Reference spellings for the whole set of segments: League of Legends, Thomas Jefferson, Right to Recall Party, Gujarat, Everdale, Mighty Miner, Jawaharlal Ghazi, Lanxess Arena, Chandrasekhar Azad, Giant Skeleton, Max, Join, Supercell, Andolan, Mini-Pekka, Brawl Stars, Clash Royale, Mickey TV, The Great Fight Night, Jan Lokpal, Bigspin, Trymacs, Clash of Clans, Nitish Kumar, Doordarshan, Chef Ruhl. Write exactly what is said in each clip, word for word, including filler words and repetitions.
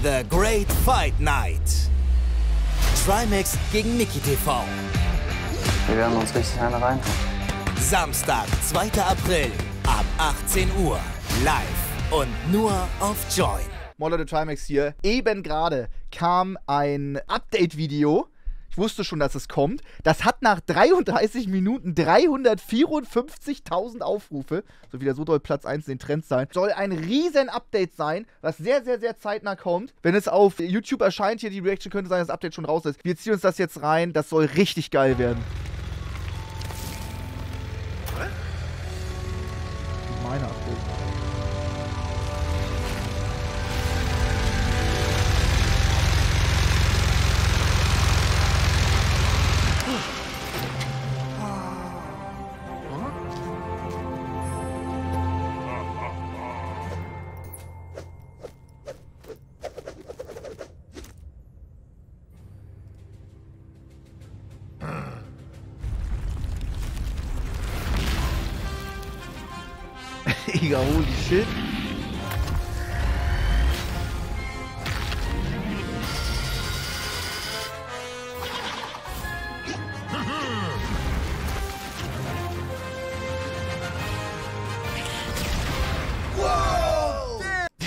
The Great Fight Night. Trymacs gegen Mickey T V. Wir werden uns richtig eine reinkommen. Samstag, zweiter April, ab achtzehn Uhr. Live und nur auf Join. Moin Leute, Trymacs hier. Eben gerade kam ein Update-Video. Ich wusste schon, dass es kommt. Das hat nach dreiunddreißig Minuten dreihundertvierundfünfzigtausend Aufrufe. So wieder so doll Platz eins in den Trends sein. Soll ein riesen Update sein, was sehr, sehr, sehr zeitnah kommt. Wenn es auf YouTube erscheint, hier die Reaction könnte sein, dass das Update schon raus ist. Wir ziehen uns das jetzt rein. Das soll richtig geil werden. Meine Update. Digga, holy shit. Wow,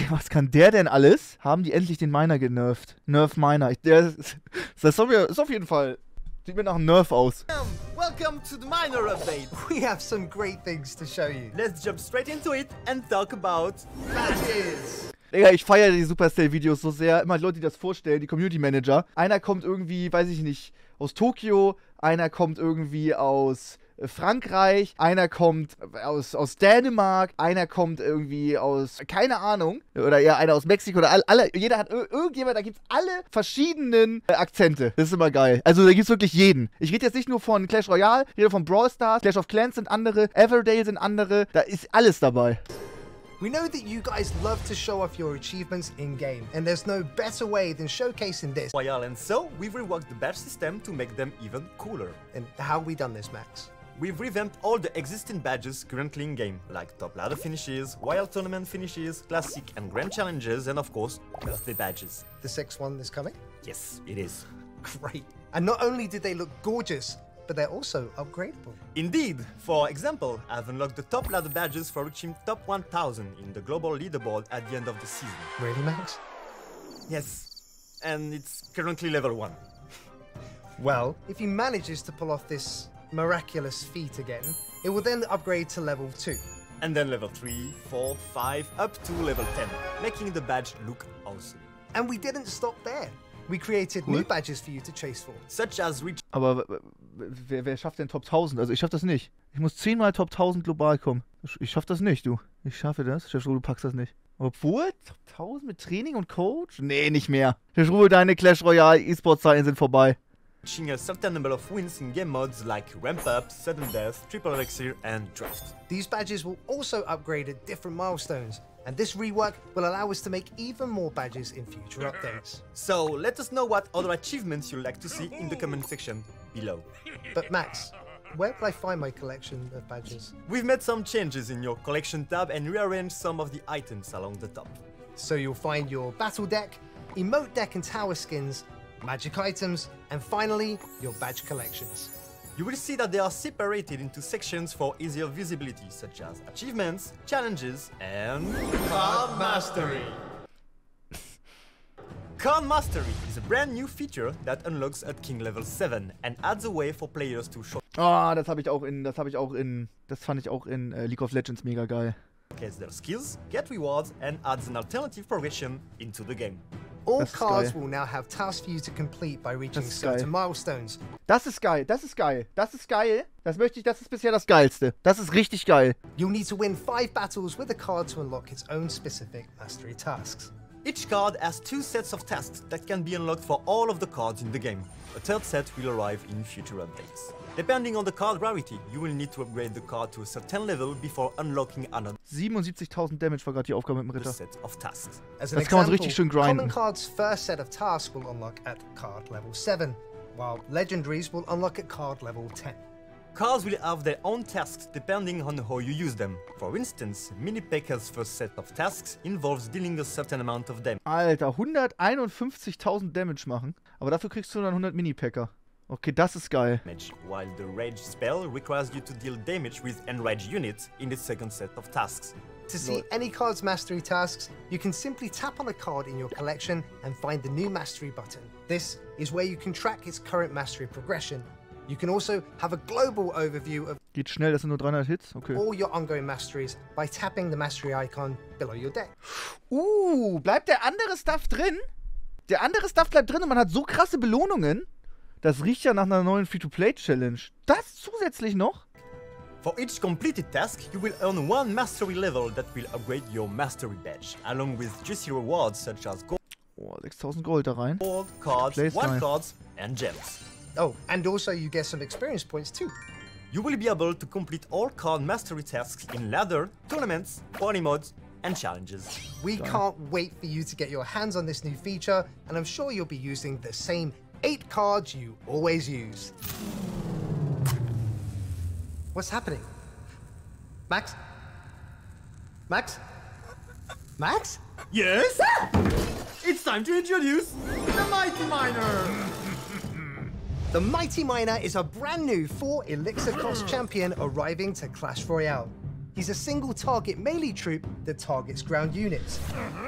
was kann der denn alles? Haben die endlich den Miner genervt? Nerf Miner. Der, das ist auf jeden Fall. Sieht mir nach einem Nerf aus. Welcome to the Miner update. We have some great things to show you. Let's jump straight into it and talk about matches. Digga, ich feiere die Supercell-Videos so sehr. Immer die Leute, die das vorstellen, die Community-Manager. Einer kommt irgendwie, weiß ich nicht, aus Tokio. Einer kommt irgendwie aus Frankreich. Einer kommt aus, aus Dänemark. Einer kommt irgendwie aus, keine Ahnung. Oder eher einer aus Mexiko. Oder alle, alle, jeder hat irgendjemand, da gibt es alle verschiedenen äh, Akzente. Das ist immer geil. Also da gibt es wirklich jeden. Ich rede jetzt nicht nur von Clash Royale, ich rede von Brawl Stars. Clash of Clans sind andere. Everdale sind andere. Da ist alles dabei. We know that you guys love to show off your achievements in-game, and there's no better way than showcasing this. Royale, and so we've reworked the badge system to make them even cooler. And how have we done this, Max? We've revamped all the existing badges currently in-game, like top ladder finishes, wild tournament finishes, classic and grand challenges, and of course, birthday badges. The sixth one is coming? Yes, it is. Great. And not only did they look gorgeous, but they're also upgradable. Indeed! For example, I've unlocked the top ladder badges for reaching top one thousand in the global leaderboard at the end of the season. Really, Max? Yes, and it's currently level one. Well, if he manages to pull off this miraculous feat again, it will then upgrade to level two. And then level three, four, five, up to level ten, making the badge look awesome. And we didn't stop there. We created cool. New badges for you to chase for, such as reach. Aber wer, wer schafft denn Top tausend? Also ich schaff das nicht. Ich muss zehnmal Top tausend global kommen. Ich schaff das nicht, du. Ich schaffe das. Chef Ruhl, du packst das nicht. Obwohl, Top tausend mit Training und Coach? Nee, nicht mehr. Chef Ruhl, deine Clash Royale E-Sport-Zeiten sind vorbei. Reaching a certain number of wins in game modes like Ramp Up, Sudden Death, Triple Elixir and Draft. These badges will also upgrade at different milestones. And this rework will allow us to make even more badges in future updates. So let us know what other achievements you'd like to see in the comment section below. But Max, where will I find my collection of badges? We've made some changes in your collection tab and rearranged some of the items along the top. So you'll find your battle deck, emote deck and tower skins, magic items, and finally, your badge collections. You will see that they are separated into sections for easier visibility, such as achievements, challenges, and Card Mastery. Card Mastery is a brand new feature that unlocks at King level seven and adds a way for players to show. Ah, oh, das habe ich auch in, das habe ich auch in, das fand ich auch in uh, League of Legends mega geil. Showcase their skills, get rewards, and adds an alternative progression into the game. All cards will now have tasks for you to complete by reaching certain milestones. Das ist geil, das ist geil, das ist geil. Das möchte ich, das ist bisher das geilste. Das ist richtig geil. You'll need to win five battles with a card to unlock its own specific mastery tasks. Each card has two sets of tasks that can be unlocked for all of the cards in the game. A third set will arrive in future updates. Depending on the card rarity, you will need to upgrade the card to a certain level before unlocking another. siebenundsiebzigtausend Damage war gerade die Aufgabe mit dem Ritter. Set of tasks. As an das example, kann man richtig schön grinden. Common cards first set of tasks will unlock at card level seven, while legendaries will unlock at card level ten. Cards will have their own tasks depending on how you use them. For instance, Mini-Pekka's first set of tasks involves dealing a certain amount of damage. Alter, hunderteinundfünfzigtausend Damage machen, aber dafür kriegst du dann hundert Mini-Pekka. Okay, das ist geil. While the Rage spell requires you to deal damage with enraged units in the second set of tasks. To see any card's mastery tasks, you can simply tap on a card in your collection and find the new mastery button. This is where you can track its current mastery progression. You can also have a global overview of Geht schnell, das sind nur dreihundert Hits. Okay. All your ongoing masteries by tapping the mastery icon below your deck. Uh, bleibt der andere Stuff drin? Der andere Stuff bleibt drin und man hat so krasse Belohnungen. Das riecht ja nach einer neuen Free-to-Play-Challenge. Das zusätzlich noch? For each completed task, you will earn one mastery level that will upgrade your mastery badge, along with juicy rewards such as gold, oh, sechstausend Gold da rein. Gold cards, white cards, and gems. Oh, and also you get some experience points too. You will be able to complete all card mastery tasks in ladder, tournaments, party modes, and challenges. We Geil. Can't wait for you to get your hands on this new feature, and I'm sure you'll be using the same eight cards you always use. What's happening? Max? Max? Max? Yes? Ah! It's time to introduce the Mighty Miner! The Mighty Miner is a brand new four elixir cost champion arriving to Clash Royale. He's a single target melee troop that targets ground units.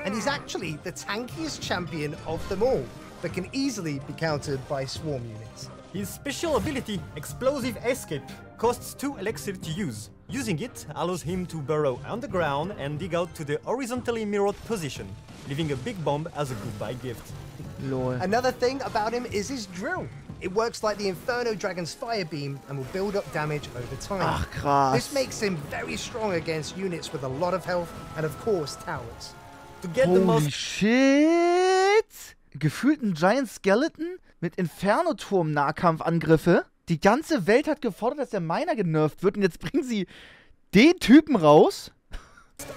And he's actually the tankiest champion of them all, but can easily be countered by swarm units. His special ability, Explosive Escape, costs two elixir to use. Using it allows him to burrow underground and dig out to the horizontally mirrored position, leaving a big bomb as a goodbye gift. Lord. Another thing about him is his drill. It works like the Inferno Dragon's fire beam and will build up damage over time. Ah, this makes him very strong against units with a lot of health and of course towers. To get Holy the most shit! Gefühlten Giant Skeleton mit Inferno-Turm-Nahkampfangriffe. Die ganze Welt hat gefordert, dass der Miner genervt wird und jetzt bringen sie den Typen raus.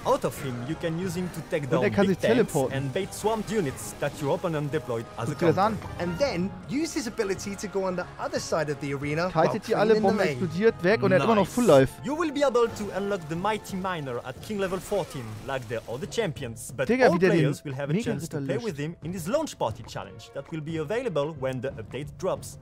Out of him, you can use him to take down big tanks and bait swamped units that your opponent deployed as a counter. And then use his ability to go on the other side of the arena. Haltet ihr alle, Bomben explodiert weg und er hat immer noch Full Life. You will be able to unlock the Mighty Miner at King Level fourteen, like the other champions, but Digga, all players will have a chance to play with him in his Launch Party Challenge that will be available when the update drops.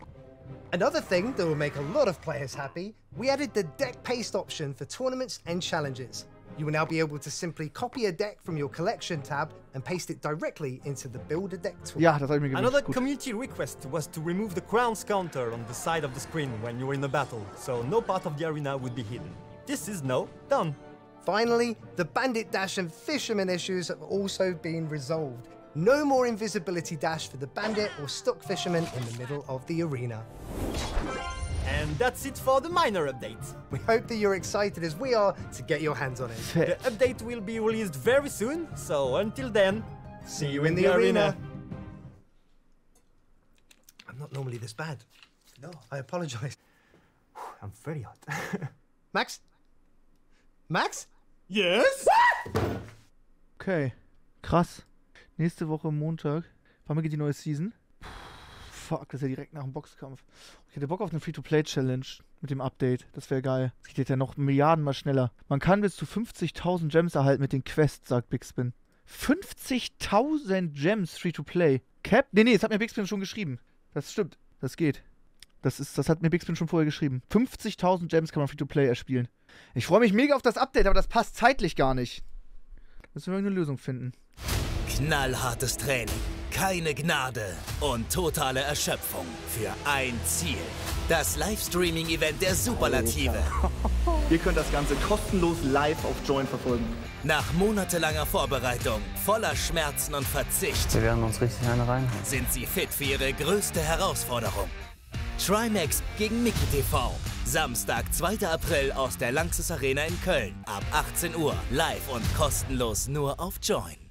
Another thing that will make a lot of players happy, we added the deck paste option for tournaments and challenges. You will now be able to simply copy a deck from your collection tab and paste it directly into the build a deck tool. Yeah, another Good. Community request was to remove the crown's counter on the side of the screen when you're in a battle, so no part of the arena would be hidden. This is now done. Finally, the bandit dash and fisherman issues have also been resolved. No more invisibility dash for the bandit or stock fisherman in the middle of the arena. And that's it for the minor update. We hope that you're excited as we are to get your hands on it. The update will be released very soon, so until then, see you in the, the arena. arena. I'm not normally this bad. No, I apologize. I'm very hot. Max? Max? Yes? Okay, krass. Nächste Woche Montag. Wann geht die neue Season? Fuck, das ist ja direkt nach dem Boxkampf. Ich hätte Bock auf eine Free-to-Play-Challenge mit dem Update. Das wäre geil. Das geht ja noch Milliarden mal schneller. Man kann bis zu fünfzigtausend Gems erhalten mit den Quests, sagt Bigspin. fünfzigtausend Gems Free-to-Play. Cap? Nee, nee, das hat mir Bigspin schon geschrieben. Das stimmt. Das geht. Das, ist, das hat mir Bigspin schon vorher geschrieben. fünfzigtausend Gems kann man Free-to-Play erspielen. Ich freue mich mega auf das Update, aber das passt zeitlich gar nicht. Müssen wir irgendeine Lösung finden. Knallhartes Training, keine Gnade und totale Erschöpfung für ein Ziel. Das Livestreaming-Event der Superlative. Ihr könnt das Ganze kostenlos live auf Join verfolgen. Nach monatelanger Vorbereitung, voller Schmerzen und Verzicht. Wir werden uns richtig eine reinhauen. Sind sie fit für ihre größte Herausforderung. Trymacs gegen Mickey T V. Samstag, zweiter April aus der Lanxess Arena in Köln. Ab achtzehn Uhr, live und kostenlos nur auf Join.